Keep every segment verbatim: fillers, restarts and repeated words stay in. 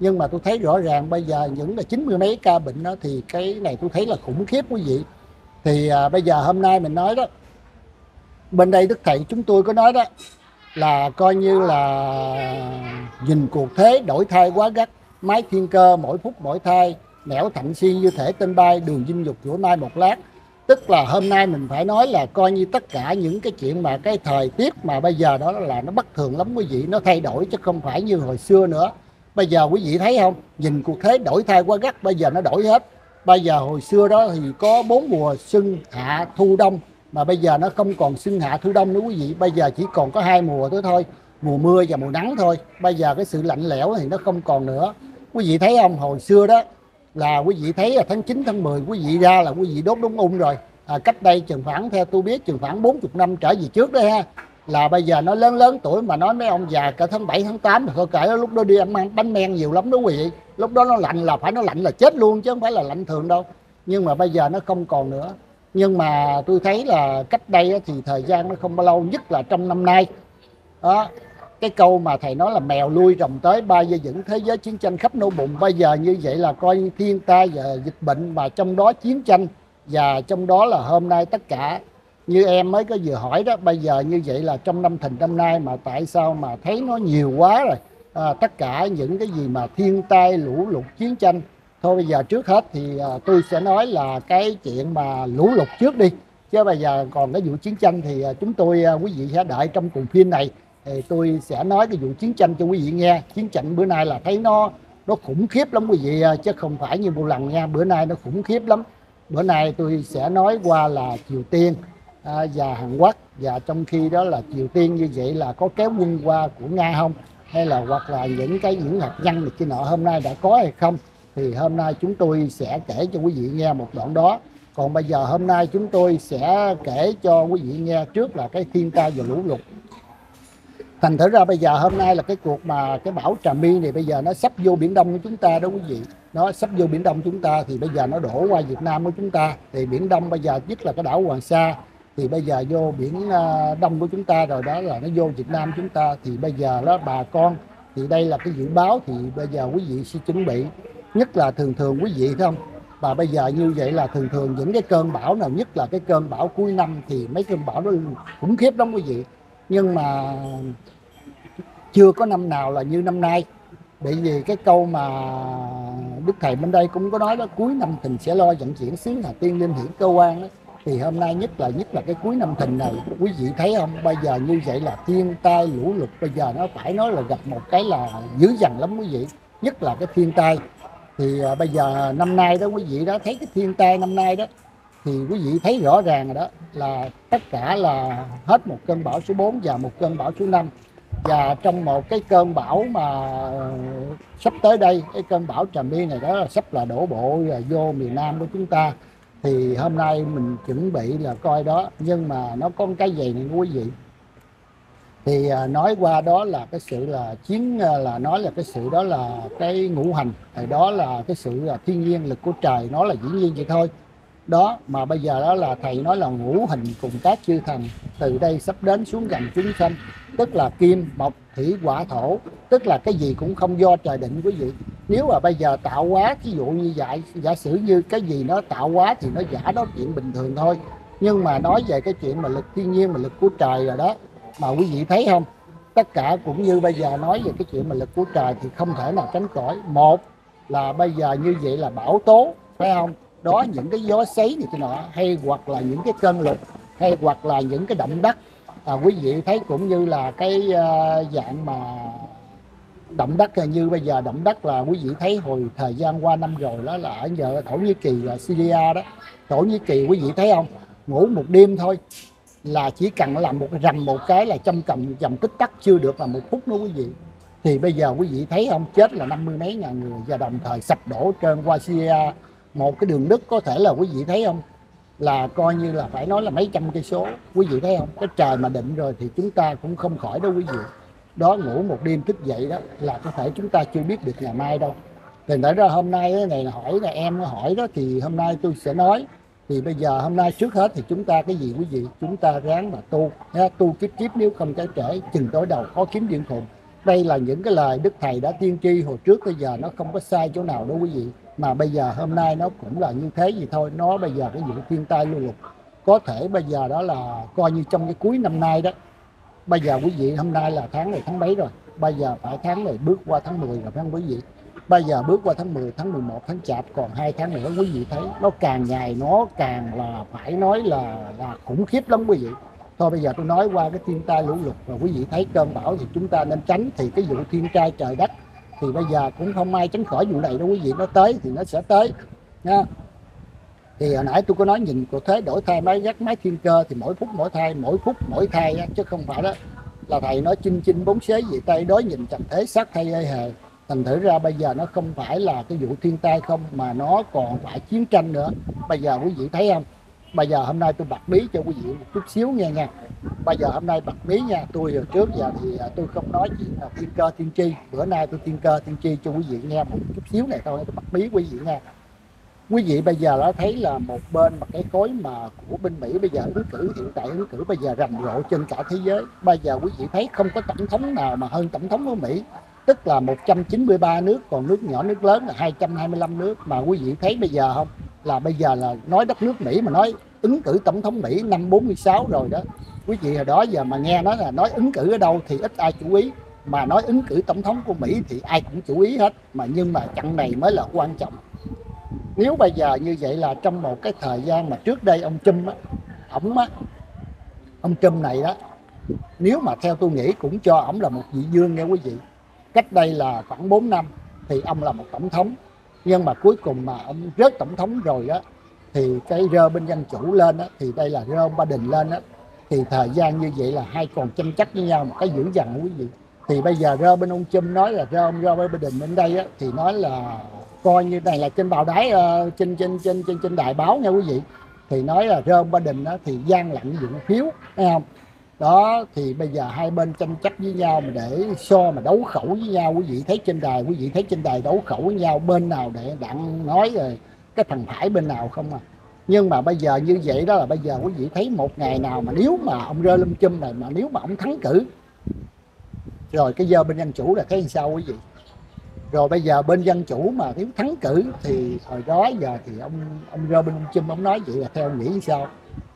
Nhưng mà tôi thấy rõ ràng bây giờ những là chín mươi mấy ca bệnh đó thì cái này tôi thấy là khủng khiếp quý vị. Thì à, bây giờ hôm nay mình nói đó, bên đây Đức Thầy chúng tôi có nói đó là coi như là nhìn cuộc thế đổi thay quá gắt, máy thiên cơ mỗi phút mỗi thai, nẻo thạnh xuyên như thể tên bay, đường dinh dục giữa mai một lát. Tức là hôm nay mình phải nói là coi như tất cả những cái chuyện mà cái thời tiết mà bây giờ đó là nó bất thường lắm quý vị, nó thay đổi chứ không phải như hồi xưa nữa. Bây giờ quý vị thấy không, nhìn cuộc thế đổi thay quá gắt, bây giờ nó đổi hết. Bây giờ hồi xưa đó thì có bốn mùa xuân hạ thu đông, mà bây giờ nó không còn xuân hạ thu đông nữa quý vị. Bây giờ chỉ còn có hai mùa nữa thôi, mùa mưa và mùa nắng thôi. Bây giờ cái sự lạnh lẽo thì nó không còn nữa. Quý vị thấy không, hồi xưa đó là quý vị thấy là tháng chín, tháng mười quý vị ra là quý vị đốt đúng ung rồi. À, cách đây chừng khoảng, theo tôi biết, chừng khoảng bốn mươi năm trở về trước đó ha, là bây giờ nó lớn lớn tuổi mà nói mấy ông già cả tháng bảy, tháng tám thôi, kể lúc đó đi ăn bánh men nhiều lắm đó quý vị. Lúc đó nó lạnh là phải, nó lạnh là chết luôn chứ không phải là lạnh thường đâu. Nhưng mà bây giờ nó không còn nữa. Nhưng mà tôi thấy là cách đây thì thời gian nó không bao lâu, nhất là trong năm nay đó. Cái câu mà thầy nói là mèo lui rồng tới, ba dây dẫn thế giới chiến tranh khắp nô bụng. Bây giờ như vậy là coi như thiên tai và dịch bệnh, mà trong đó chiến tranh, và trong đó là hôm nay tất cả như em mới có vừa hỏi đó. Bây giờ như vậy là trong năm thìn năm nay mà tại sao mà thấy nó nhiều quá rồi. À, tất cả những cái gì mà thiên tai, lũ lụt, chiến tranh. Thôi bây giờ trước hết thì à, tôi sẽ nói là cái chuyện mà lũ lụt trước đi. Chứ bây giờ còn cái vụ chiến tranh thì à, chúng tôi à, quý vị sẽ đợi trong cùng phim này. Thì tôi sẽ nói cái vụ chiến tranh cho quý vị nghe. Chiến tranh bữa nay là thấy nó nó khủng khiếp lắm quý vị, chứ không phải như một lần nha. Bữa nay nó khủng khiếp lắm. Bữa nay tôi sẽ nói qua là Triều Tiên à, và Hàn Quốc. Và trong khi đó là Triều Tiên như vậy là có kéo quân qua của Nga không, hay là hoặc là những cái những hạt nhân này kia nọ hôm nay đã có hay không. Thì hôm nay chúng tôi sẽ kể cho quý vị nghe một đoạn đó. Còn bây giờ hôm nay chúng tôi sẽ kể cho quý vị nghe trước là cái thiên tai và lũ lụt. Thành thử ra bây giờ hôm nay là cái cuộc mà cái bão Trà My này bây giờ nó sắp vô Biển Đông của chúng ta đó quý vị. Nó sắp vô Biển Đông chúng ta thì bây giờ nó đổ qua Việt Nam của chúng ta. Thì Biển Đông bây giờ nhất là cái đảo Hoàng Sa thì bây giờ vô Biển Đông của chúng ta rồi, đó là nó vô Việt Nam chúng ta. Thì bây giờ đó bà con, thì đây là cái dự báo thì bây giờ quý vị sẽ chuẩn bị. Nhất là thường thường quý vị thấy không, và bây giờ như vậy là thường thường những cái cơn bão nào, nhất là cái cơn bão cuối năm thì mấy cơn bão nó khủng khiếp lắm quý vị. Nhưng mà chưa có năm nào là như năm nay. Bởi vì cái câu mà Đức Thầy bên đây cũng có nói đó, cuối năm thìn sẽ lo vận chuyển xứ Hà Tiên Linh Hiển cơ quan đó. Thì hôm nay nhất là nhất là cái cuối năm thìn này. Quý vị thấy không, bây giờ như vậy là thiên tai lũ lụt bây giờ nó phải nói là gặp một cái là dữ dằn lắm quý vị. Nhất là cái thiên tai. Thì bây giờ năm nay đó quý vị đó, thấy cái thiên tai năm nay đó thì quý vị thấy rõ ràng rồi đó, là tất cả là hết một cơn bão số bốn và một cơn bão số năm. Và trong một cái cơn bão mà sắp tới đây, cái cơn bão Trà My này đó là sắp là đổ bộ vô miền Nam của chúng ta. Thì hôm nay mình chuẩn bị là coi đó. Nhưng mà nó có cái gì này quý vị, thì nói qua đó là cái sự là chiến, là nói là cái sự đó là cái ngũ hành, đó là cái sự là thiên nhiên lực của trời, nó là dĩ nhiên vậy thôi đó. Mà bây giờ đó là thầy nói là ngũ hình cùng các chư thần từ đây sắp đến xuống gần chúng sanh, tức là kim mộc thủy hỏa thổ, tức là cái gì cũng không do trời định quý vị. Nếu mà bây giờ tạo hóa, ví dụ như vậy, giả sử như cái gì nó tạo hóa thì nó giả đó chuyện bình thường thôi. Nhưng mà nói về cái chuyện mà lực thiên nhiên, mà lực của trời rồi đó, mà quý vị thấy không, tất cả cũng như bây giờ nói về cái chuyện mà lực của trời thì không thể nào tránh khỏi. Một là bây giờ như vậy là bão tố, phải không? Đó, những cái gió sấy này kia nọ, hay hoặc là những cái cơn lụt, hay hoặc là những cái động đất. À, quý vị thấy cũng như là cái uh, dạng mà động đất, như bây giờ động đất là quý vị thấy hồi thời gian qua năm rồi đó, là ở giờ Thổ Nhĩ Kỳ và Syria đó. Thổ Nhĩ Kỳ quý vị thấy không, ngủ một đêm thôi là chỉ cần làm một rầm một cái là trăm cầm dầm tích tắc chưa được là một phút nữa quý vị. Thì bây giờ quý vị thấy không, chết là năm mươi mấy ngàn người, và đồng thời sập đổ trên qua Syria một cái đường đất có thể là quý vị thấy không, là coi như là phải nói là mấy trăm cây số. Quý vị thấy không, cái trời mà định rồi thì chúng ta cũng không khỏi đâu quý vị. Đó, ngủ một đêm thức dậy đó là có thể chúng ta chưa biết được ngày mai đâu. Thì tại ra hôm nay cái này hỏi là em hỏi đó, thì hôm nay tôi sẽ nói. Thì bây giờ hôm nay trước hết thì chúng ta cái gì quý vị, chúng ta ráng mà tu, tu kiếp kiếp nếu không cái trễ, chừng tối đầu khó kiếm điện phụng. Đây là những cái lời Đức Thầy đã tiên tri hồi trước bây giờ, nó không có sai chỗ nào đâu quý vị. Mà bây giờ hôm nay nó cũng là như thế gì thôi. Nó bây giờ cái vụ thiên tai lưu lụt, có thể bây giờ đó là coi như trong cái cuối năm nay đó. Bây giờ quý vị hôm nay là tháng này tháng mấy rồi? Bây giờ phải tháng này bước qua tháng mười rồi phải không quý vị? Bây giờ bước qua tháng mười, tháng mười một, tháng chạp còn hai tháng nữa, quý vị thấy nó càng ngày nó càng là phải nói là, là khủng khiếp lắm quý vị. Thôi bây giờ tôi nói qua cái thiên tai lũ lụt và quý vị thấy cơn bão thì chúng ta nên tránh. Thì cái vụ thiên tai trời đất thì bây giờ cũng không ai tránh khỏi vụ này đâu quý vị, nó tới thì nó sẽ tới nha. Thì hồi nãy tôi có nói nhìn của thế đổi thai máy gắt máy thiên cơ thì mỗi phút mỗi thai, mỗi phút mỗi thai á, chứ không phải đó là thầy nói chinh chinh bốn xế gì tay đối nhìn trần thế sát thay ê hề. Thành thử ra bây giờ nó không phải là cái vụ thiên tai không mà nó còn phải chiến tranh nữa. Bây giờ quý vị thấy không? Bây giờ hôm nay tôi bật mí cho quý vị một chút xíu nha nha. Bây giờ hôm nay bật mí nha. Tôi hồi trước giờ thì tôi không nói chuyện là thiên cơ thiên tri. Bữa nay tôi thiên cơ thiên tri cho quý vị nghe một chút xíu này thôi. Tôi bật mí quý vị nha. Quý vị bây giờ đã thấy là một bên mà cái khối mà của bên Mỹ bây giờ ứng cử, hiện tại ứng cử bây giờ rầm rộ trên cả thế giới. Bây giờ quý vị thấy không có tổng thống nào mà hơn tổng thống của Mỹ. Tức là một trăm chín mươi ba nước, còn nước nhỏ nước lớn là hai trăm hai mươi lăm nước. Mà quý vị thấy bây giờ không? Là bây giờ là nói đất nước Mỹ mà nói ứng cử tổng thống Mỹ năm bốn mươi sáu rồi đó. Quý vị hồi đó giờ mà nghe nói là nói ứng cử ở đâu thì ít ai chú ý. Mà nói ứng cử tổng thống của Mỹ thì ai cũng chú ý hết. Mà nhưng mà trận này mới là quan trọng. Nếu bây giờ như vậy là trong một cái thời gian mà trước đây ông Trump á, ổng á, ông Trump này đó, nếu mà theo tôi nghĩ cũng cho ổng là một vị vương nha quý vị. Cách đây là khoảng bốn năm thì ông là một tổng thống. Nhưng mà cuối cùng mà ông rớt tổng thống rồi á, thì cái rơ bên dân chủ lên á, thì đây là rơ ông Biden lên á. Thì thời gian như vậy là hai còn tranh chấp với nhau một cái dữ dằn quý vị. Thì bây giờ rơ bên ông Trump nói là rơ ông Joe Biden bên đây á, thì nói là coi như này là trên báo đáy uh, trên trên trên trên trên đài báo nha quý vị. Thì nói là rơ ông Biden á, thì gian lận dụng phiếu thấy không? Đó thì bây giờ hai bên tranh chấp với nhau mà để so mà đấu khẩu với nhau. Quý vị thấy trên đài, quý vị thấy trên đài đấu khẩu với nhau bên nào để đặng nói rồi cái thằng phải bên nào không à. Nhưng mà bây giờ như vậy đó là bây giờ quý vị thấy một ngày nào mà nếu mà ông rơ lâm chum này mà nếu mà ông thắng cử rồi cái giờ bên dân chủ là thấy sao quý vị. Rồi bây giờ bên dân chủ mà nếu thắng cử thì hồi đó giờ thì ông ông rơ bên chum ông nói vậy là theo nghĩ sao.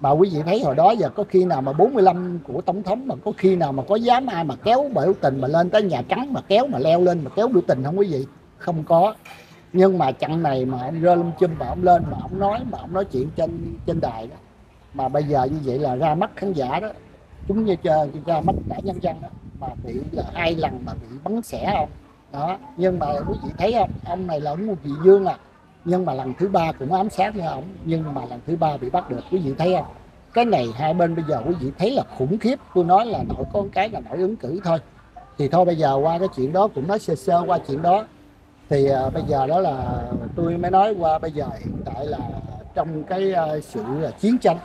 Mà quý vị thấy hồi đó giờ có khi nào mà bốn mươi lăm của tổng thống mà có khi nào mà có dám ai mà kéo biểu tình mà lên tới Nhà Trắng mà kéo mà leo lên mà kéo biểu tình không quý vị? Không có. Nhưng mà chặng này mà ông rơ lâm chum mà ông lên mà ông nói mà ông nói chuyện trên trên đài đó. Mà bây giờ như vậy là ra mắt khán giả đó, chúng như chơi ra mắt cả nhân dân đó mà bị là hai lần mà bị bắn xẻ không? Đó, nhưng mà quý vị thấy không? Ông này là ông một vị vương à. Nhưng mà lần thứ ba cũng ám sát nha ổng. Nhưng mà lần thứ ba bị bắt được, quý vị thấy không? Cái này hai bên bây giờ quý vị thấy là khủng khiếp. Tôi nói là nội có cái là nội ứng cử thôi. Thì thôi bây giờ qua cái chuyện đó cũng nói sơ sơ qua chuyện đó. Thì uh, bây giờ đó là tôi mới nói qua bây giờ hiện tại là trong cái uh, sự uh, chiến tranh.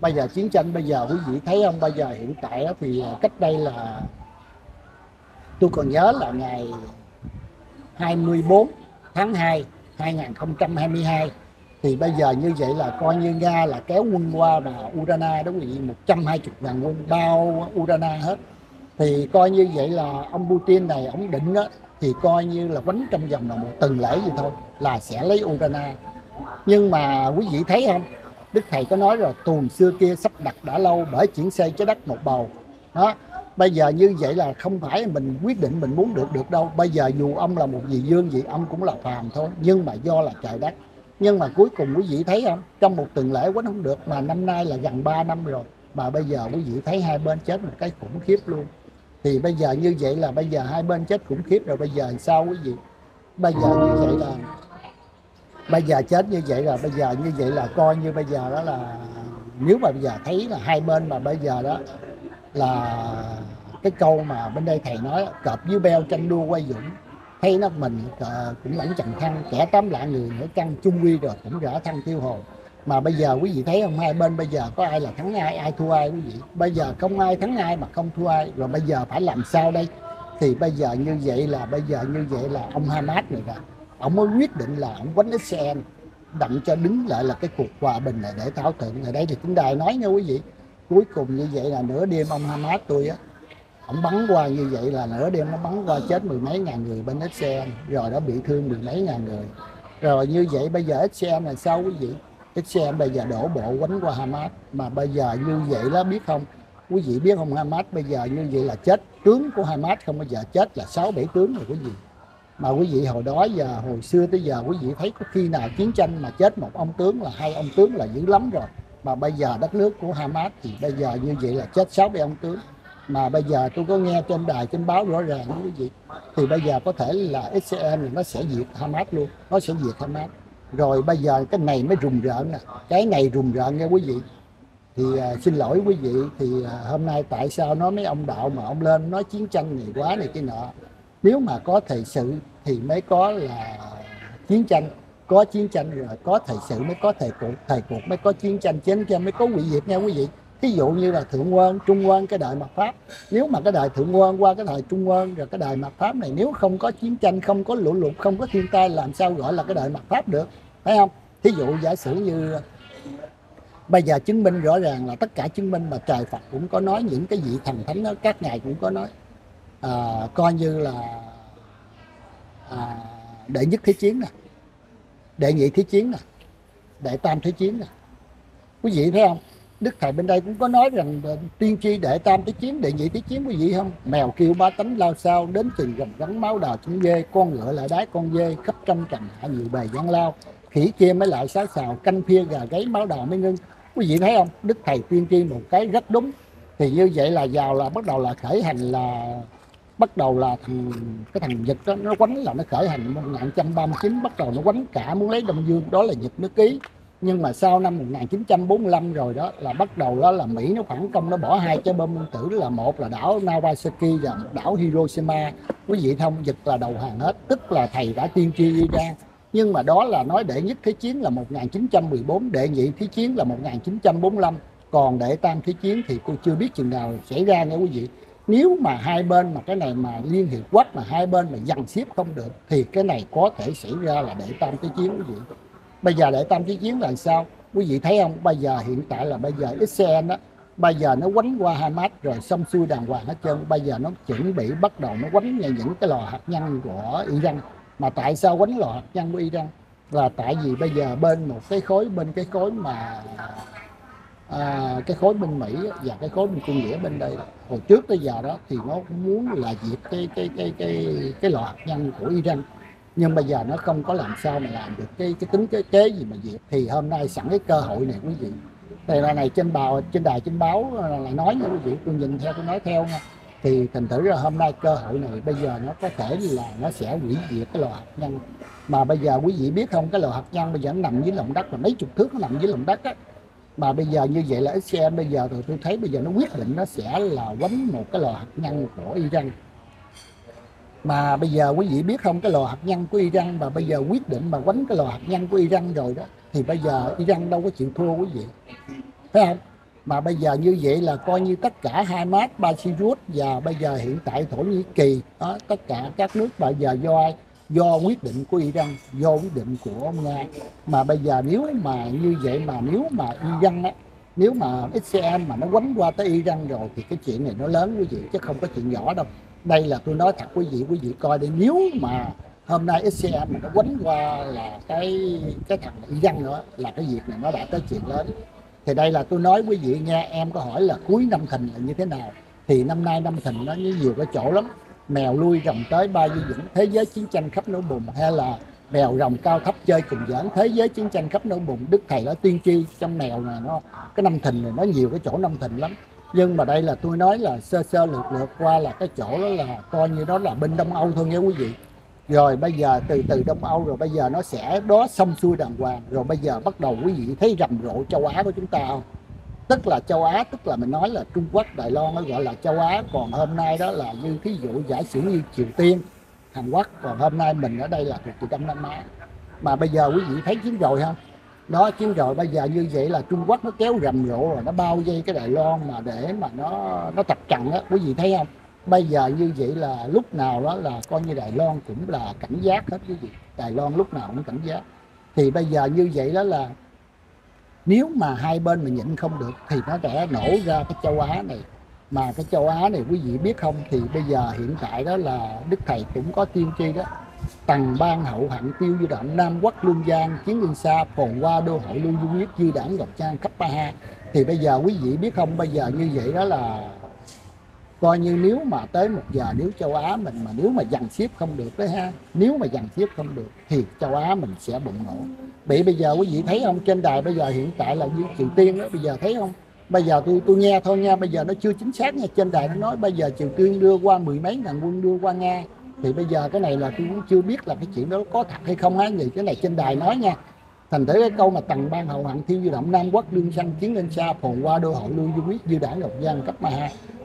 Bây giờ chiến tranh bây giờ quý vị thấy không? Bây giờ hiện tại uh, thì uh, cách đây là tôi còn nhớ là ngày hai mươi bốn tháng hai năm hai nghìn không trăm hai mươi hai thì bây giờ như vậy là coi như Nga là kéo quân qua vào Ukraine đó quý vị, một trăm hai mươi ngàn quân bao Ukraine hết. Thì coi như vậy là ông Putin này ổng định đó, thì coi như là quánh trong vòng là một tuần lễ gì thôi là sẽ lấy Ukraine. Nhưng mà quý vị thấy không? Đức Thầy có nói rồi, tuồng xưa kia sắp đặt đã lâu bởi chuyển xây trái đất một bầu. Đó. Bây giờ như vậy là không phải mình quyết định mình muốn được được đâu. Bây giờ dù ông là một vị vương gì ông cũng là phàm thôi. Nhưng mà do là trời đất. Nhưng mà cuối cùng quý vị thấy không? Trong một tuần lễ quánh không được. Mà năm nay là gần ba năm rồi. Mà bây giờ quý vị thấy hai bên chết một cái khủng khiếp luôn. Thì bây giờ như vậy là bây giờ hai bên chết khủng khiếp rồi. Bây giờ sao quý vị? Bây giờ như vậy là Bây giờ chết như vậy là Bây giờ như vậy là coi như bây giờ đó là nếu mà bây giờ thấy là hai bên mà bây giờ đó là cái câu mà bên đây thầy nói cọp với beo tranh đua quay dũng, thấy nó mình cũng lẫn trần thăng, kẻ tám lạ người nữa căng chung quy rồi cũng rỡ thăng tiêu hồ. Mà bây giờ quý vị thấy không, hai bên bây giờ có ai là thắng ai, ai thua ai quý vị? Bây giờ không ai thắng ai mà không thua ai. Rồi bây giờ phải làm sao đây? Thì bây giờ như vậy là bây giờ như vậy là ông Hamas này nè, ông mới quyết định là ông quánh Israel đặng cho đứng lại là cái cuộc hòa bình này để thảo thuận. Ở đây thì cũng đài nói nha quý vị. Cuối cùng như vậy là nửa đêm ông Hamas tôi á, Ông bắn qua như vậy là nửa đêm nó bắn qua chết mười mấy ngàn người bên ích xê en, rồi đã bị thương mười mấy ngàn người. Rồi như vậy bây giờ ích xê en là sao quý vị? ích xê en bây giờ đổ bộ quánh qua Hamas, mà bây giờ như vậy đó biết không? Quý vị biết không, Hamas bây giờ như vậy là chết, tướng của Hamas không bao giờ chết là sáu bảy tướng rồi quý vị. Mà quý vị hồi đó giờ, hồi xưa tới giờ quý vị thấy có khi nào chiến tranh mà chết một ông tướng là hai ông tướng là dữ lắm rồi. Mà bây giờ đất nước của Hamas thì bây giờ như vậy là chết sáu bảy ông tướng. Mà bây giờ tôi có nghe trên đài, trên báo rõ ràng quý vị. Thì bây giờ có thể là ích xê en nó sẽ diệt Hamas luôn, nó sẽ diệt Hamas. Rồi bây giờ cái này mới rùng rợn nè, cái này rùng rợn nha quý vị. Thì uh, xin lỗi quý vị, thì uh, hôm nay tại sao nói mấy ông đạo mà ông lên nói chiến tranh này quá này kia nọ. Nếu mà có thời sự thì mới có là chiến tranh, có chiến tranh rồi có thời sự mới có thời cuộc, thời cuộc mới có chiến tranh, chiến tranh mới có hủy diệt nha quý vị. Ví dụ như là Thượng Quân, Trung Quân, cái đời Mạt Pháp. Nếu mà cái đời Thượng Quân qua cái đời Trung Quân rồi cái đời Mạt Pháp này nếu không có chiến tranh, không có lũ lụt, không có thiên tai làm sao gọi là cái đời Mạt Pháp được, phải không? Thí dụ giả sử như bây giờ chứng minh rõ ràng là tất cả chứng minh mà trời Phật cũng có nói, những cái vị thần thánh đó, các ngài cũng có nói. À, coi như là à, đệ nhất thế chiến nè, đệ nhị thế chiến nè, đệ tam thế chiến nè. Quý vị thấy không? Đức Thầy bên đây cũng có nói rằng tiên tri đệ tam thế chiến, đệ nhị thế chiến quý vị không? Mèo kêu ba tánh lao sao, đến chừng rồng rắn máu đào chủng dê, con ngựa lại đái con dê, khắp trăm trần hạ nhiều bề gian lao, khỉ kia mới lại xá xào, canh phia gà gáy máu đào mới ngưng. Quý vị thấy không? Đức Thầy tiên tri một cái rất đúng. Thì như vậy là vào là bắt đầu là khởi hành là bắt đầu là thằng, cái thằng Nhật đó, nó quánh là nó khởi hành một nghìn chín trăm ba mươi chín, bắt đầu nó quánh cả muốn lấy Đông Dương, đó là Nhật nước ký. Nhưng mà sau năm một nghìn chín trăm bốn mươi lăm rồi đó là bắt đầu đó là Mỹ nó phản công, nó bỏ hai trái bom nguyên tử, là một là đảo Nagasaki và đảo Hiroshima. Quý vị thông dịch là đầu hàng hết, tức là thầy đã tiên tri đi ra. Nhưng mà đó là nói đệ nhất thế chiến là một nghìn chín trăm mười bốn, đệ nhị thế chiến là một nghìn chín trăm bốn mươi lăm, còn đệ tam thế chiến thì cô chưa biết chừng nào xảy ra nha quý vị. Nếu mà hai bên mà cái này mà Liên Hiệp Quốc mà hai bên mà dằn xếp không được thì cái này có thể xảy ra là đệ tam thế chiến quý vị. Bây giờ đệ tam thế chiến là sao? Quý vị thấy không? Bây giờ hiện tại là bây giờ Israel đó, bây giờ nó quánh qua Hamas rồi xong xuôi đàng hoàng hết trơn. Bây giờ nó chuẩn bị bắt đầu nó quánh ngay những cái lò hạt nhân của Iran. Mà tại sao quánh lò hạt nhân của Iran? Là tại vì bây giờ bên một cái khối, bên cái khối mà à, cái khối bên Mỹ và cái khối bên Trung Nghĩa bên đây hồi trước tới giờ đó thì nó muốn là diệt cái cái cái cái cái lò hạt nhân của Iran. Nhưng bây giờ nó không có làm sao mà làm được cái cái tính cái kế gì mà diệt. Thì hôm nay sẵn cái cơ hội này quý vị. Đây là này trên báo, trên đài trên báo là nói nha quý vị, tôi nhìn theo tôi nói theo nha. Thì thành thử là hôm nay cơ hội này bây giờ nó có thể là nó sẽ hủy diệt cái lò hạt nhân. Mà bây giờ quý vị biết không, cái lò hạt nhân bây giờ nó nằm dưới lòng đất là mấy chục thước, nó nằm dưới lòng đất á. Mà bây giờ như vậy là Israel bây giờ thì tôi thấy bây giờ nó quyết định nó sẽ là quánh một cái lò hạt nhân của Iran. Mà bây giờ quý vị biết không, cái lò hạt nhân của Iran mà bây giờ quyết định mà quánh cái lò hạt nhân của Iran rồi đó thì bây giờ Iran đâu có chịu thua quý vị, thấy không? Mà bây giờ như vậy là coi như tất cả Hamas, Beirut và bây giờ hiện tại Thổ Nhĩ Kỳ đó, tất cả các nước bây giờ do ai? Do quyết định của Iran, do quyết định của ông Nga. Mà bây giờ nếu mà như vậy mà nếu mà Iran á, nếu mà Israel mà nó quánh qua tới Iran rồi thì cái chuyện này nó lớn quý vị, chứ không có chuyện nhỏ đâu. Đây là tôi nói thật quý vị, quý vị coi đi, nếu mà hôm nay Israel mà nó quánh qua là cái cái thằng Iran nữa là cái việc này nó đã tới chuyện lớn. Thì đây là tôi nói quý vị nghe, em có hỏi là cuối năm Thìn là như thế nào. Thì năm nay năm Thìn nó nhiều cái chỗ lắm, mèo lui rồng tới ba di dẫn, thế giới chiến tranh khắp nổ bùng, hay là mèo rồng cao thấp chơi cùng giỡn, thế giới chiến tranh khắp nổ bùng. Đức Thầy đã tiên tri trong mèo này nó, cái năm Thìn này nó nhiều cái chỗ năm Thìn lắm. Nhưng mà đây là tôi nói là sơ sơ lược lược qua là cái chỗ đó là coi như đó là bên Đông Âu thôi nha quý vị. Rồi bây giờ từ từ Đông Âu rồi bây giờ nó sẽ đó xong xuôi đàng hoàng. Rồi bây giờ bắt đầu quý vị thấy rầm rộ châu Á của chúng ta không? Tức là châu Á, tức là mình nói là Trung Quốc, Đài Loan nó gọi là châu Á. Còn hôm nay đó là như thí dụ giả sử như Triều Tiên, Hàn Quốc. Còn hôm nay mình ở đây là thuộc Đông Nam Á. Mà bây giờ quý vị thấy chiến rồi không? Đó, chiến rồi bây giờ như vậy là Trung Quốc nó kéo rầm rộ rồi nó bao vây cái Đài Loan mà để mà nó nó tập trận á, quý vị thấy không? Bây giờ như vậy là lúc nào đó là coi như Đài Loan cũng là cảnh giác hết quý vị. Đài Loan lúc nào cũng cảnh giác. Thì bây giờ như vậy đó là nếu mà hai bên mà nhịn không được thì nó sẽ nổ ra cái châu Á này. Mà cái châu Á này quý vị biết không, thì bây giờ hiện tại đó là Đức Thầy cũng có tiên tri đó: Tần ban hậu hạng tiêu du động Nam Quốc Lương Giang chiến liên xa phồn qua đô hội Lưu Du Nhiếp Di Đảng Ngọc Trang cấp ba. Thì bây giờ quý vị biết không, bây giờ như vậy đó là coi như nếu mà tới một giờ, nếu châu Á mình mà nếu mà dằn xếp không được đấy ha, nếu mà dằn xếp không được thì châu Á mình sẽ bùng nổ. Bị bây giờ quý vị thấy không, trên đài bây giờ hiện tại là như Triều Tiên đó, bây giờ thấy không? Bây giờ tôi tôi nghe thôi nha, bây giờ nó chưa chính xác nha, trên đài nó nói bây giờ Triều Tiên đưa qua mười mấy ngàn quân đưa qua Nga. Thì bây giờ cái này là tôi cũng chưa biết là cái chuyện đó có thật hay không á, gì cái này trên đài nói nha. Thành thử cái câu mà Tần ban hậu hạng thiêu du động Nam Quốc đương sanh chiến lên xa phồn qua đô hội Lưu Du Huyết Dư Đảng Ngọc Giang cấp ba.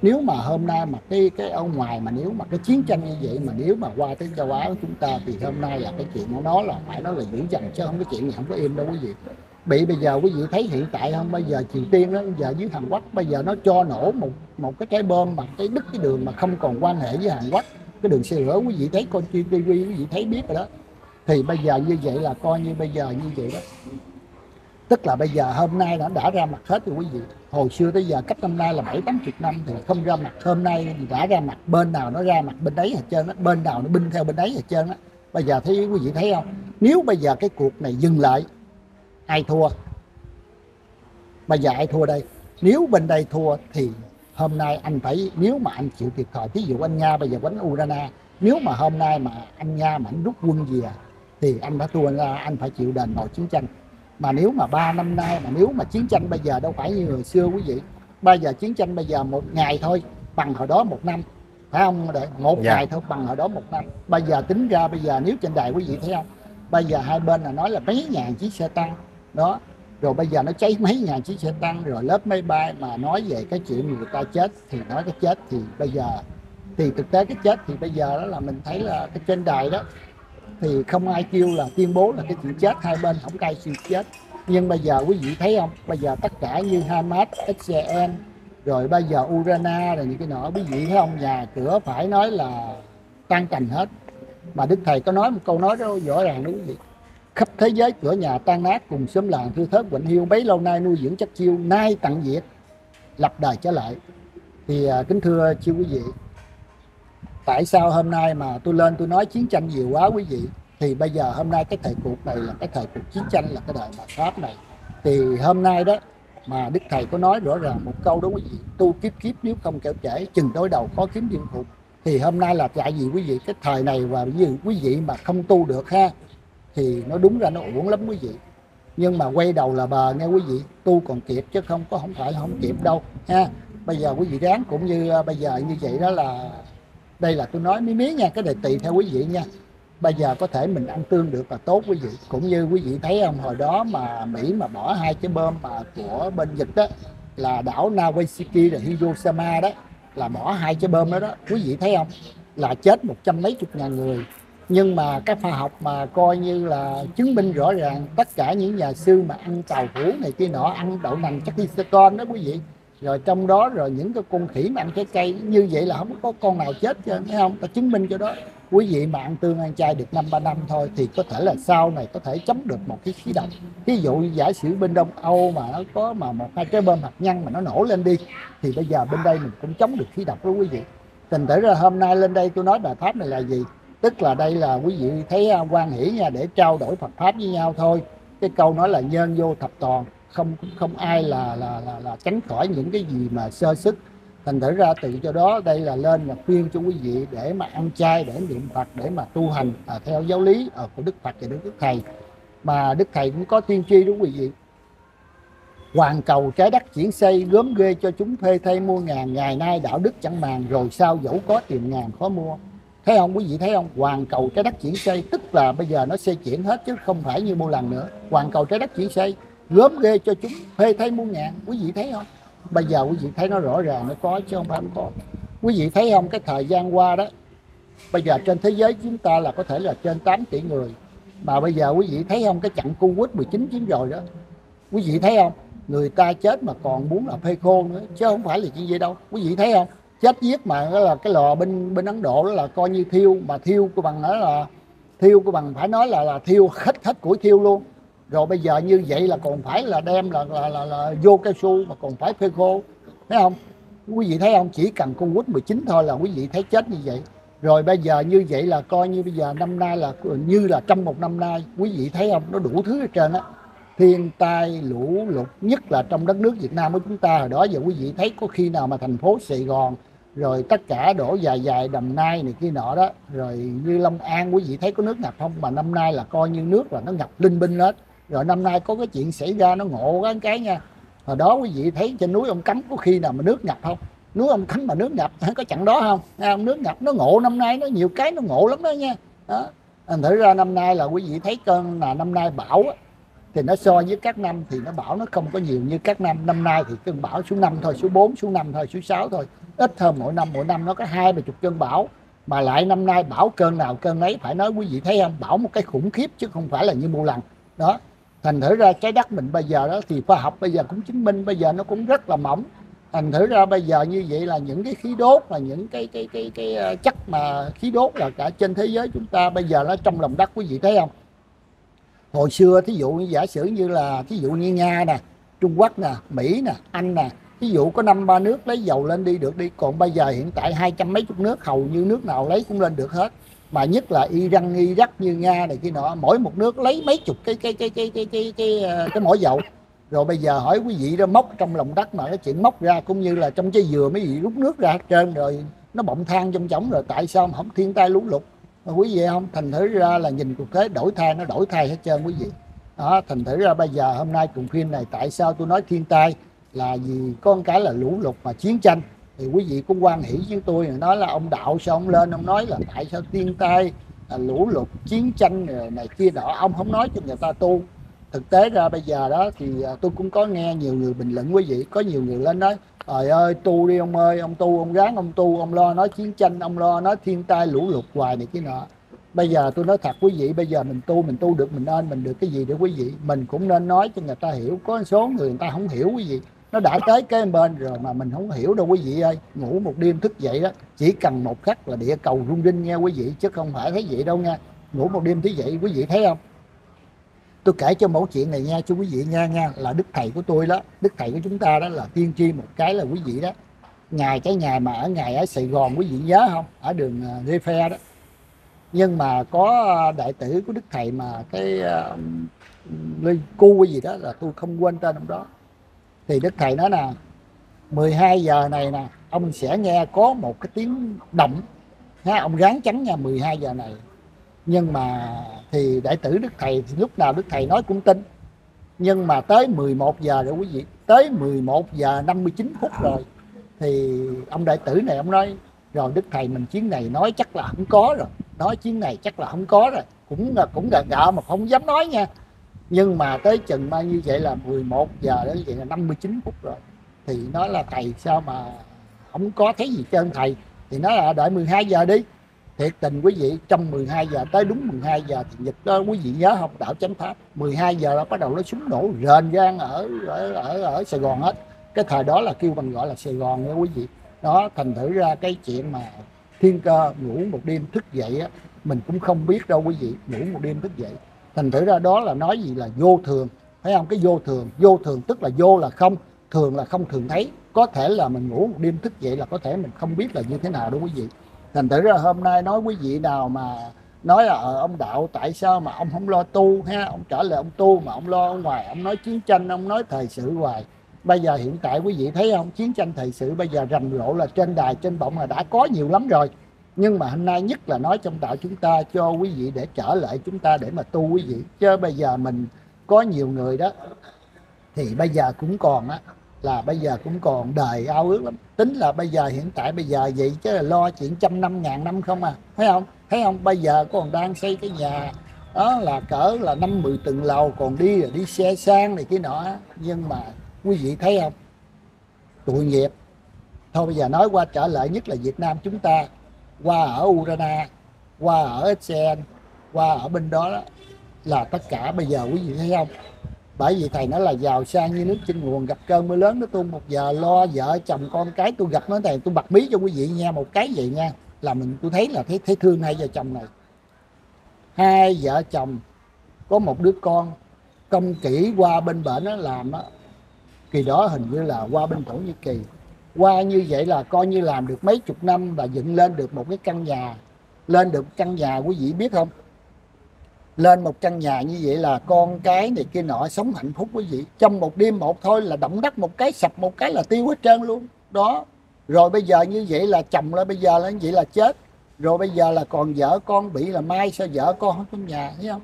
Nếu mà hôm nay mà cái cái ở ngoài mà nếu mà cái chiến tranh như vậy mà nếu mà qua tới châu Á của chúng ta thì hôm nay là cái chuyện của nó là phải nói là dữ dằn, chứ không có chuyện này không có im đâu quý vị. Bị bây giờ quý vị thấy hiện tại không, bây giờ Triều Tiên đó, giờ với Hàn Quốc bây giờ nó cho nổ một một cái trái bom mà cái đứt cái đường mà không còn quan hệ với Hàn Quốc, cái đường xe lửa quý vị thấy, coi ti vi quý vị thấy biết rồi đó. Thì bây giờ như vậy là coi như bây giờ như vậy đó, tức là bây giờ hôm nay nó đã ra mặt hết rồi quý vị. Hồi xưa tới giờ cách năm nay là bảy tám chục năm thì không ra mặt, hôm nay thì đã ra mặt, bên nào nó ra mặt bên đấy hết trơn á, bên nào nó binh theo bên đấy hết trơn á. Bây giờ thấy quý vị thấy không, nếu bây giờ cái cuộc này dừng lại ai thua, bây giờ ai thua đây? Nếu bên đây thua thì hôm nay anh phải, nếu mà anh chịu thiệt thòi, ví dụ anh Nga bây giờ đánh Ukraine, nếu mà hôm nay mà anh Nga mà anh rút quân về thì anh đã thua ra, anh phải chịu đền nổi chiến tranh. Mà nếu mà ba năm nay mà nếu mà chiến tranh bây giờ đâu phải như hồi xưa quý vị, bây giờ chiến tranh bây giờ một ngày thôi bằng hồi đó một năm, phải không? Một dạ. ngày thôi bằng hồi đó một năm. Bây giờ tính ra bây giờ nếu trên đài quý vị thấy không, bây giờ hai bên là nói là mấy ngàn chiếc xe tăng đó, rồi bây giờ nó cháy mấy ngàn chiếc xe tăng, rồi lớp máy bay. Mà nói về cái chuyện người ta chết thì nói cái chết thì bây giờ thì thực tế cái chết thì bây giờ đó là mình thấy là cái trên đài đó thì không ai kêu là tuyên bố là cái chuyện chết, hai bên không ai suy chết. Nhưng bây giờ quý vị thấy không, bây giờ tất cả như Hamas, Israel, rồi bây giờ Urana rồi những cái nọ, quý vị thấy không, nhà cửa phải nói là tan tành hết. Mà Đức Thầy có nói một câu nói đó rõ ràng đúng vậy: khắp thế giới cửa nhà tan nát, cùng xóm làng thưa thớt quạnh hiu, bấy lâu nay nuôi dưỡng chất chiêu, nay tận diệt lập đời trở lại. Thì à, kính thưa chư quý vị, tại sao hôm nay mà tôi lên tôi nói chiến tranh nhiều quá quý vị? Thì bây giờ hôm nay cái thời cuộc này là cái thời cuộc chiến tranh, là cái đời mà Pháp này. Thì hôm nay đó mà Đức Thầy có nói rõ ràng một câu đó quý vị: tu kiếp kiếp nếu không kẻo trễ, chừng đối đầu khó kiếm điên phục. Thì hôm nay là tại vì quý vị cái thời này và quý vị mà không tu được ha thì nó đúng ra nó uổng lắm quý vị. Nhưng mà quay đầu là bờ nghe quý vị, tu còn kịp chứ không có không phải là không kịp đâu ha. Bây giờ quý vị ráng, cũng như bây giờ như vậy đó là đây là tôi nói mí mí nha, cái này tùy theo quý vị nha. Bây giờ có thể mình ăn tương được là tốt quý vị. Cũng như quý vị thấy không, hồi đó mà Mỹ mà bỏ hai cái bom mà của bên Nhật đó là đảo Nagasaki rồi Hiroshima đó, là bỏ hai cái bom đó đó quý vị thấy không, là chết một trăm mấy chục ngàn người. Nhưng mà các khoa học mà coi như là chứng minh rõ ràng, tất cả những nhà sư mà ăn tàu hũ này kia nọ, ăn đậu nành chắc đi con đó quý vị, rồi trong đó rồi những cái con khỉ mà ăn trái cây như vậy là không có con nào chết chứ, thấy không? Ta chứng minh cho đó. Quý vị mà ăn tương ăn chay được năm ba năm thôi thì có thể là sau này có thể chống được một cái khí độc. Ví dụ giả sử bên Đông Âu mà nó có mà một hai cái bom hạt nhân mà nó nổ lên đi thì bây giờ bên đây mình cũng chống được khí độc đó quý vị. Thành thử ra hôm nay lên đây tôi nói bài pháp này là gì? Tức là đây là quý vị thấy quan hỷ nha, để trao đổi Phật pháp với nhau thôi. Cái câu nói là nhân vô thập toàn, không không ai là là là, là tránh khỏi những cái gì mà sơ sức. Thành thử ra tự cho đó đây là lên là khuyên cho quý vị để mà ăn chay, để niệm Phật, để mà tu hành à, theo giáo lý à, của Đức Phật và Đức Thầy. Mà Đức Thầy cũng có tiên tri đúng quý vị: hoàn cầu trái đất chuyển xây, gớm ghê cho chúng thuê thay mua ngàn, ngày nay đạo đức chẳng màng, rồi sao dẫu có tìm ngàn khó mua. Thấy không quý vị, thấy không, hoàn cầu trái đất chuyển xây, tức là bây giờ nó xây chuyển hết chứ không phải như mua lần nữa. Hoàn cầu trái đất chuyển xây, gớm ghê cho chúng thuê thấy mua ngàn, quý vị thấy không? Bây giờ quý vị thấy nó rõ ràng nó có chứ không phải không có. Quý vị thấy không, cái thời gian qua đó, bây giờ trên thế giới chúng ta là có thể là trên tám tỷ người. Mà bây giờ quý vị thấy không, cái trận Covid mười chín chiến rồi đó, quý vị thấy không, người ta chết mà còn muốn là phê khô nữa chứ không phải là chuyện gì đâu. Quý vị thấy không, chết giết mà đó là cái lò bên bên Ấn Độ đó là coi như thiêu, mà thiêu của bằng đó là thiêu của bằng phải nói là là thiêu hết hết củi thiêu luôn. Rồi bây giờ như vậy là còn phải là đem là là, là, là vô cao su mà còn phải phơi khô, thấy không? Quý vị thấy không, chỉ cần con covid mười chín thôi là quý vị thấy chết như vậy. Rồi bây giờ như vậy là coi như bây giờ năm nay là như là trong một năm nay, quý vị thấy không, nó đủ thứ ở trên á. Thiên tai, lũ lụt, nhất là trong đất nước Việt Nam của chúng ta hồi đó giờ quý vị thấy có khi nào mà thành phố Sài Gòn rồi tất cả đổ dài dài, Đồng Nai này kia nọ đó, rồi như Long An quý vị thấy có nước ngập không, mà năm nay là coi như nước là nó ngập linh binh hết. Rồi năm nay có cái chuyện xảy ra nó ngộ cái cái nha. Hồi đó quý vị thấy trên núi Ông Cấm có khi nào mà nước ngập không? Núi Ông Cấm mà nước ngập có chặng đó không? À, nước ngập nó ngộ, năm nay nó nhiều cái nó ngộ lắm đó nha. Đó. Anh thử ra năm nay là quý vị thấy cơn là năm nay bão á, thì nó so với các năm thì nó bão nó không có nhiều như các năm. Năm nay thì cơn bão số năm thôi, số bốn, số năm thôi, số sáu thôi, ít hơn mỗi năm. Mỗi năm nó có hai ba chục cơn bão, mà lại năm nay bão cơn nào cơn ấy, phải nói quý vị thấy không, bão một cái khủng khiếp chứ không phải là như một lần đó. Thành thử ra trái đất mình bây giờ đó thì khoa học bây giờ cũng chứng minh bây giờ nó cũng rất là mỏng. Thành thử ra bây giờ như vậy là những cái khí đốt, là những cái cái cái cái, cái chất mà khí đốt là cả trên thế giới chúng ta bây giờ nó trong lòng đất, quý vị thấy không. Hồi xưa thí dụ như giả sử như là thí dụ như Nga nè, Trung Quốc nè, Mỹ nè, Anh nè, thí dụ có năm ba nước lấy dầu lên đi được đi, còn bây giờ hiện tại hai trăm mấy chục nước, hầu như nước nào lấy cũng lên được hết. Mà nhất là Iran, Iraq, như Nga này kia nọ, mỗi một nước lấy mấy chục cái cái cái cái cái cái cái cái mỏ dầu. Rồi bây giờ hỏi quý vị đó, móc trong lòng đất mà cái chuyện móc ra cũng như là trong trái dừa mấy vị rút nước ra hết trơn rồi, nó bọng than trong chổng rồi, tại sao mà không thiên tai lũ lụt quý vị không? Thành thử ra là nhìn cuộc thế đổi thay, nó đổi thay hết trơn quý vị đó. Thành thử ra bây giờ hôm nay cùng phim này, tại sao tôi nói thiên tai là vì con cái là lũ lụt mà chiến tranh, thì quý vị cũng quan hỷ với tôi, nói là ông Đạo sao ông lên ông nói là tại sao thiên tai lũ lụt chiến tranh này kia nọ, ông không nói cho người ta tu. Thực tế ra bây giờ đó thì tôi cũng có nghe nhiều người bình luận quý vị, có nhiều người lên nói trời ơi tu đi ông ơi, ông tu, ông ráng ông tu, ông lo nói chiến tranh, ông lo nói thiên tai lũ lụt hoài này kia nọ. Bây giờ tôi nói thật quý vị, bây giờ mình tu, mình tu được mình nên mình được cái gì để quý vị, mình cũng nên nói cho người ta hiểu. Có số người người ta không hiểu quý vị, nó đã tới cái bên rồi mà mình không hiểu đâu quý vị ơi. Ngủ một đêm thức dậy đó, chỉ cần một khắc là địa cầu rung rinh nghe quý vị, chứ không phải thấy vậy đâu nha. Ngủ một đêm thức dậy quý vị thấy không. Tôi kể cho mẫu chuyện này nha cho quý vị nha nha, là đức thầy của tôi đó, đức thầy của chúng ta đó là tiên tri một cái là quý vị đó. Ngày cái ngày mà ở ngày ở Sài Gòn quý vị nhớ không, ở đường Lê Phe đó. Nhưng mà có đại tử của đức thầy mà cái Lê Cu gì đó là tôi không quên tên ông đó. Thì đức thầy nói nè, mười hai giờ này nè, ông sẽ nghe có một cái tiếng động ha, ông ráng tránh nha mười hai giờ này. Nhưng mà thì đại tử đức thầy thì lúc nào đức thầy nói cũng tin. Nhưng mà tới mười một giờ rồi quý vị, tới mười một giờ năm mươi chín phút rồi thì ông đại tử này ông nói rồi đức thầy mình chuyến này nói chắc là không có rồi, nói chuyến này chắc là không có rồi, cũng là cũng gật gạo mà không dám nói nha. Nhưng mà tới chừng mà như vậy là mười một giờ đến vậy là năm mươi chín phút rồi thì nói là thầy sao mà không có thấy gì trơn thầy, thì nói là đợi mười hai giờ đi. Thiệt tình quý vị, trong mười hai giờ tới đúng mười hai giờ thì nhật đó quý vị nhớ học đạo chánh pháp, mười hai giờ là bắt đầu nó súng nổ rền rang ở ở ở ở Sài Gòn hết. Cái thời đó là kêu bằng gọi là Sài Gòn nha quý vị. Đó, thành thử ra cái chuyện mà thiên cơ ngủ một đêm thức dậy á, mình cũng không biết đâu quý vị, ngủ một đêm thức dậy. Thành thử ra đó là nói gì là vô thường, thấy không? Cái vô thường, vô thường tức là vô là không, thường là không thường thấy. Có thể là mình ngủ một đêm thức dậy là có thể mình không biết là như thế nào đâu quý vị. Thành thử ra hôm nay nói quý vị nào mà nói là ông Đạo tại sao mà ông không lo tu ha, ông trả lời ông tu mà ông lo ở ngoài, ông nói chiến tranh, ông nói thời sự hoài. Bây giờ hiện tại quý vị thấy không, chiến tranh thời sự bây giờ rầm rộ là trên đài trên bọng là đã có nhiều lắm rồi. Nhưng mà hôm nay nhất là nói trong đạo chúng ta cho quý vị để trở lại chúng ta để mà tu quý vị. Chứ bây giờ mình có nhiều người đó thì bây giờ cũng còn á, là bây giờ cũng còn đời ao ước lắm. Tính là bây giờ hiện tại bây giờ vậy chứ là lo chuyện trăm năm ngàn năm không à. Thấy không? Thấy không? Bây giờ còn đang xây cái nhà đó là cỡ là năm mười tầng lầu, còn đi là đi xe sang này kia nọ. Nhưng mà quý vị thấy không? Tội nghiệp. Thôi bây giờ nói qua trở lại nhất là Việt Nam chúng ta, qua ở Urana, qua ở Israel, qua ở bên đó, đó là tất cả bây giờ quý vị thấy không? Bởi vì thầy nói là giàu sang như nước trên nguồn, gặp cơn mưa lớn nó tuôn một giờ, lo vợ chồng con cái. Tôi gặp nó thầy tôi bật mí cho quý vị nha, một cái vậy nha, là mình tôi thấy là thấy, thấy thương hai vợ chồng này. Hai vợ chồng có một đứa con công kỹ qua bên bển nó làm á, kỳ đó hình như là qua bên Thổ Nhĩ Kỳ. Qua như vậy là coi như làm được mấy chục năm và dựng lên được một cái căn nhà. Lên được căn nhà, quý vị biết không? Lên một căn nhà như vậy là con cái này kia nọ sống hạnh phúc quý vị. Trong một đêm một thôi là động đất một cái, sập một cái là tiêu hết trơn luôn. Đó. Rồi bây giờ như vậy là chồng lại bây giờ là như vậy là chết. Rồi bây giờ là còn vợ con bị là mai sao vợ con không trong nhà, thấy không?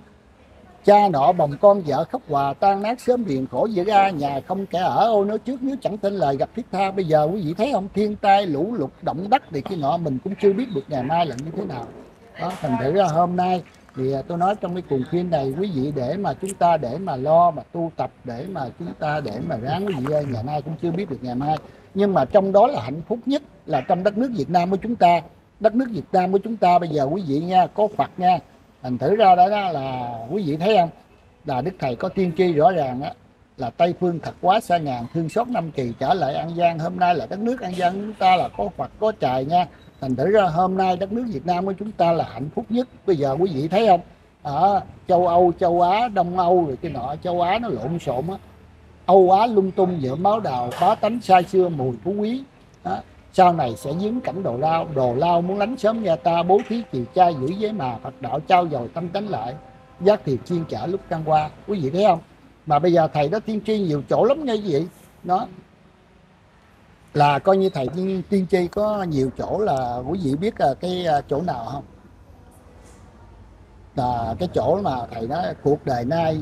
Cha nọ bồng con vợ khóc hòa tan nát sớm liền khổ dữ ra, nhà không kẻ ở ôi nói trước nếu chẳng tin lời gặp thiết tha. Bây giờ quý vị thấy không, thiên tai lũ lụt động đất thì cái nọ mình cũng chưa biết được ngày mai là như thế nào. Đó, thành thử ra hôm nay thì tôi nói trong cái cuồng phim này quý vị để mà chúng ta để mà lo mà tu tập, để mà chúng ta để mà ráng quý vị ơi, ngày mai cũng chưa biết được ngày mai. Nhưng mà trong đó là hạnh phúc nhất là trong đất nước Việt Nam của chúng ta. Đất nước Việt Nam của chúng ta bây giờ quý vị nha, có Phật nha. Thành thử ra đó là quý vị thấy không, là Đức Thầy có tiên tri rõ ràng á, là Tây Phương thật quá xa ngàn, thương xót năm kỳ trở lại An Giang. Hôm nay là đất nước An Giang chúng ta là có Phật có trời nha. Thành thử ra hôm nay đất nước Việt Nam của chúng ta là hạnh phúc nhất. Bây giờ quý vị thấy không, ở châu Âu, châu Á, Đông Âu rồi cái nọ, châu Á nó lộn xộn á, Âu Á lung tung giữa máu đào, bá tánh sai xưa mùi phú quý đó. Sau này sẽ dính cảnh đồ lao, đồ lao muốn lánh sớm nhà ta, bố thí trì trai giữ giấy mà, Phật đạo trao dồi tâm tánh lại, giác thì chuyên trở lúc trăng qua. Quý vị thấy không? Mà bây giờ thầy đó tiên tri nhiều chỗ lắm nghe quý vị. Đó là coi như thầy tiên tri có nhiều chỗ là quý vị biết là cái chỗ nào không? Là cái chỗ mà thầy nói cuộc đời nay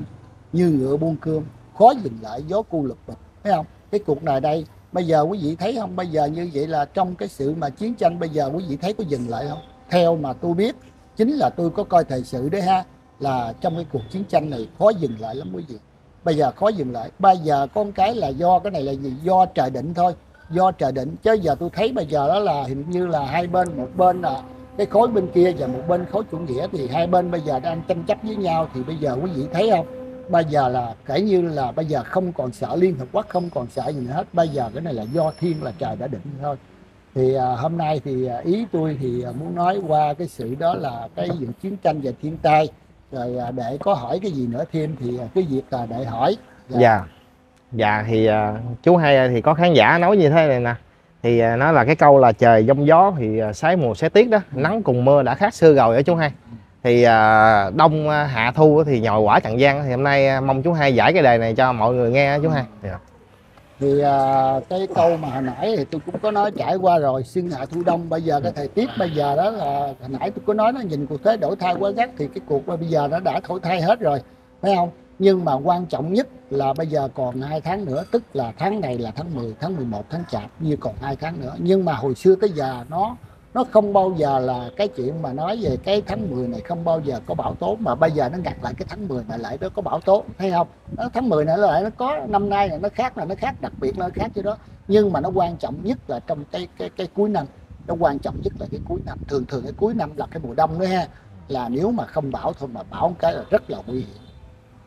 như ngựa buông cương, khó dừng lại gió cu lục bịch, thấy không? Cái cuộc đời đây bây giờ quý vị thấy không, bây giờ như vậy là trong cái sự mà chiến tranh bây giờ quý vị thấy có dừng lại không? Theo mà tôi biết, chính là tôi có coi thời sự đấy ha, là trong cái cuộc chiến tranh này khó dừng lại lắm quý vị. Bây giờ khó dừng lại, bây giờ con cái là do cái này là gì? Do trời định thôi, do trời định. Chứ giờ tôi thấy bây giờ đó là hình như là hai bên, một bên là cái khối bên kia và một bên khối chủ nghĩa thì hai bên bây giờ đang tranh chấp với nhau. Thì bây giờ quý vị thấy không? Bây giờ là kể như là bây giờ không còn sợ Liên Hợp Quốc, không còn sợ gì nữa hết. Bây giờ cái này là do thiên, là trời đã định thôi. Thì à, hôm nay thì à, ý tôi thì à, muốn nói qua cái sự đó là cái những chiến tranh và thiên tai. Rồi à, để có hỏi cái gì nữa thêm thì à, cái việc là để hỏi. Dạ. Dạ, dạ thì à, chú hai thì có khán giả nói như thế này nè. Thì à, nó là cái câu là trời giông gió thì à, sái mùa sái tiết đó. Nắng cùng mưa đã khác xưa rồi đó chú hai. Thì đông hạ thu thì nhồi quả Trần Giang, thì hôm nay mong chú hai giải cái đề này cho mọi người nghe chú hai. Yeah. Thì cái câu mà hồi nãy thì tôi cũng có nói trải qua rồi, xuân hạ thu đông. Bây giờ cái thời tiết bây giờ đó là hồi nãy tôi có nói nó nhìn cuộc thế đổi thay quá gắt, thì cái cuộc bây giờ nó đã đổi thay hết rồi, phải không? Nhưng mà quan trọng nhất là bây giờ còn hai tháng nữa, tức là tháng này là tháng mười, tháng mười một, tháng chạp, như còn hai tháng nữa. Nhưng mà hồi xưa tới giờ nó Nó không bao giờ là cái chuyện mà nói về cái tháng mười này không bao giờ có bão tố. Mà bây giờ nó ngặt lại cái tháng mười này lại nó có bão tố, thấy không? Nó tháng mười này lại nó có, năm nay là nó khác, là nó khác, đặc biệt là nó khác chứ đó. Nhưng mà nó quan trọng nhất là trong cái cái cái cuối năm. Nó quan trọng nhất là cái cuối năm. Thường thường cái cuối năm là cái mùa đông nữa ha. Là nếu mà không bão thôi, mà bão cái là rất là nguy hiểm.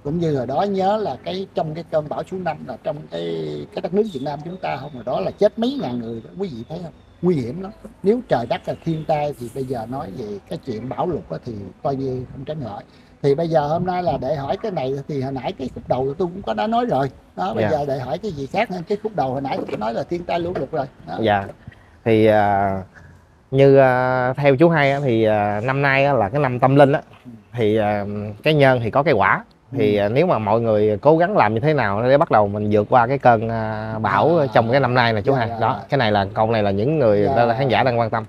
Cũng như hồi đó nhớ là cái trong cái cơn bão số năm là trong cái cái đất nước Việt Nam chúng ta không, hồi đó là chết mấy ngàn người đó, quý vị thấy không? Nguy hiểm lắm. Nếu trời đất là thiên tai thì bây giờ nói về cái chuyện bão lụt thì coi như không tránh khỏi. Thì bây giờ hôm nay là để hỏi cái này, thì hồi nãy cái khúc đầu tôi cũng có đã nói rồi đó. Bây yeah. giờ để hỏi cái gì khác hơn cái khúc đầu hồi nãy tôi nói là thiên tai lũ lụt rồi đó. Dạ. Thì uh, như uh, theo chú hai thì uh, năm nay là cái năm tâm linh á, thì uh, cái nhân thì có cái quả. Thì ừ. nếu mà mọi người cố gắng làm như thế nào để bắt đầu mình vượt qua cái cơn bão à, trong cái năm nay là chú dạ, ha dạ. Đó, cái này là câu này là những người dạ. là khán giả đang quan tâm.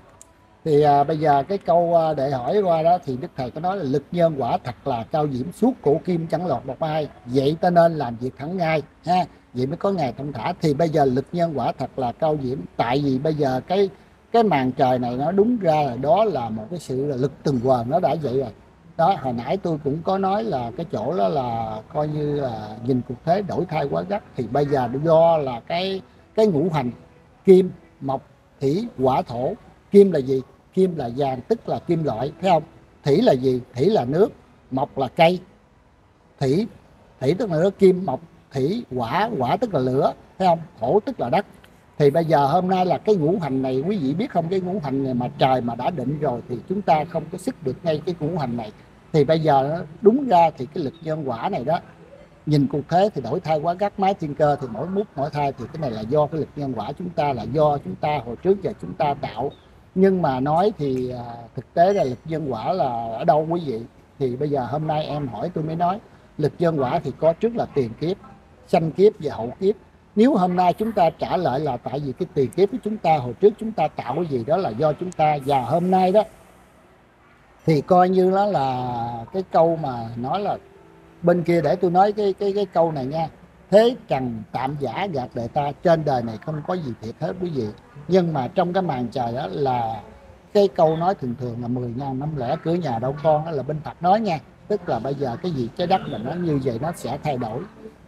Thì à, bây giờ cái câu để hỏi qua đó thì Đức Thầy có nói là lực nhân quả thật là cao diễm, suốt cổ kim chẳng lọt một ai. Vậy ta nên làm việc thẳng ngay ha, vậy mới có ngày thông thả. Thì bây giờ lực nhân quả thật là cao diễm. Tại vì bây giờ cái cái màn trời này nó đúng ra là đó là một cái sự là lực từng quần nó đã vậy rồi. Đó, hồi nãy tôi cũng có nói là cái chỗ đó là coi như là nhìn cuộc thế đổi thay quá gắt. Thì bây giờ do là cái cái ngũ hành kim, mộc, thủy, hỏa, thổ. Kim là gì? Kim là vàng, tức là kim loại, thấy không? Thủy là gì? Thủy là nước, mộc là cây. Thủy, thủy tức là nước, kim, mộc, thủy, hỏa, hỏa tức là lửa, thấy không? Thổ tức là đất. Thì bây giờ hôm nay là cái ngũ hành này, quý vị biết không, cái ngũ hành này mà trời mà đã định rồi thì chúng ta không có sức được ngay cái ngũ hành này. Thì bây giờ đúng ra thì cái lực nhân quả này đó nhìn cuộc thế thì đổi thay quá gắt, máy thiên cơ thì mỗi mút mỗi thay, thì cái này là do cái lực nhân quả chúng ta, là do chúng ta hồi trước giờ chúng ta tạo. Nhưng mà nói thì thực tế là lực nhân quả là ở đâu quý vị? Thì bây giờ hôm nay em hỏi tôi mới nói, lực nhân quả thì có trước là tiền kiếp, sanh kiếp và hậu kiếp. Nếu hôm nay chúng ta trả lại là tại vì cái tiền kiếp của chúng ta hồi trước chúng ta tạo cái gì đó là do chúng ta, và hôm nay đó thì coi như đó là cái câu mà nói là bên kia, để tôi nói cái cái cái câu này nha. Thế trần tạm giả gạt đời ta, trên đời này không có gì thiệt hết quý vị. Nhưng mà trong cái màn trời đó là cái câu nói thường thường là mười ngàn năm lẻ cửa nhà đâu con, đó là bên Phật nói nha. Tức là bây giờ cái gì trái đất mình nó như vậy nó sẽ thay đổi.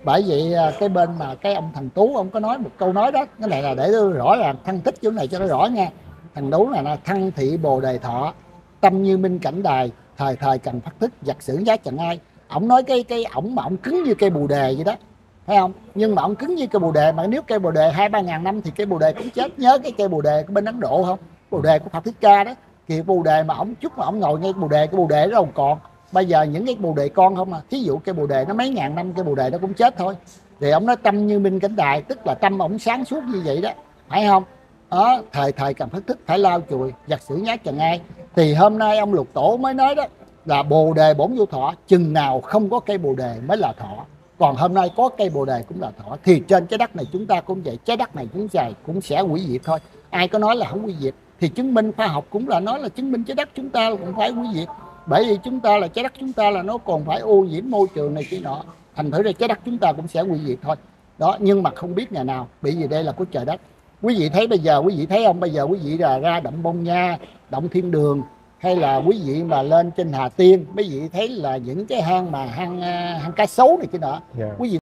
Bởi vậy cái bên mà cái ông thằng Tú ông có nói một câu nói đó, cái này là để tôi rõ là thăng tích chỗ này cho nó rõ nha. Thằng Tú là thăng thị bồ đề thọ, tâm như minh cảnh đài, thời thời cần phát thức, giặc sử giá chẳng ai. Ông nói cái cái ổng mà ổng cứng như cây bồ đề vậy đó, phải không? Nhưng mà ổng cứng như cây bồ đề, mà nếu cây bồ đề hai ba ngàn năm thì cây bồ đề cũng chết. Nhớ cái cây bồ đề của bên Ấn Độ không? Bồ đề của Phật Thích Ca đó, thì bồ đề mà ổng chút mà ổng ngồi ngay bồ đề, cái bồ đề đó đâu còn. Bây giờ những cái bồ đề con không à, thí dụ cây bồ đề nó mấy ngàn năm cây bồ đề nó cũng chết thôi. Thì ổng nói tâm như minh cảnh đài, tức là tâm ổng sáng suốt như vậy đó, phải không? Đó, thời thời cần phất thức, phải lau chùi, giặc sử nhát chẳng ai. Thì hôm nay ông Lục Tổ mới nói đó là bồ đề bổn vô thọ, chừng nào không có cây bồ đề mới là thọ. Còn hôm nay có cây bồ đề cũng là thọ. Thì trên trái đất này chúng ta cũng vậy, trái đất này cũng dài cũng sẽ hủy diệt thôi. Ai có nói là không hủy diệt thì chứng minh khoa học cũng là nói là chứng minh trái đất chúng ta cũng phải hủy diệt. Bởi vì chúng ta là trái đất chúng ta là nó còn phải ô nhiễm môi trường này kia nọ, thành thử ra trái đất chúng ta cũng sẽ hủy diệt thôi. Đó, nhưng mà không biết ngày nào, bởi vì đây là của trời đất. Quý vị thấy bây giờ, quý vị thấy không? Bây giờ quý vị là ra động Bông Nha, động Thiên Đường, hay là quý vị mà lên trên Hà Tiên, quý vị thấy là những cái hang mà hang hang cá sấu này kia nọ. Yeah. Quý vị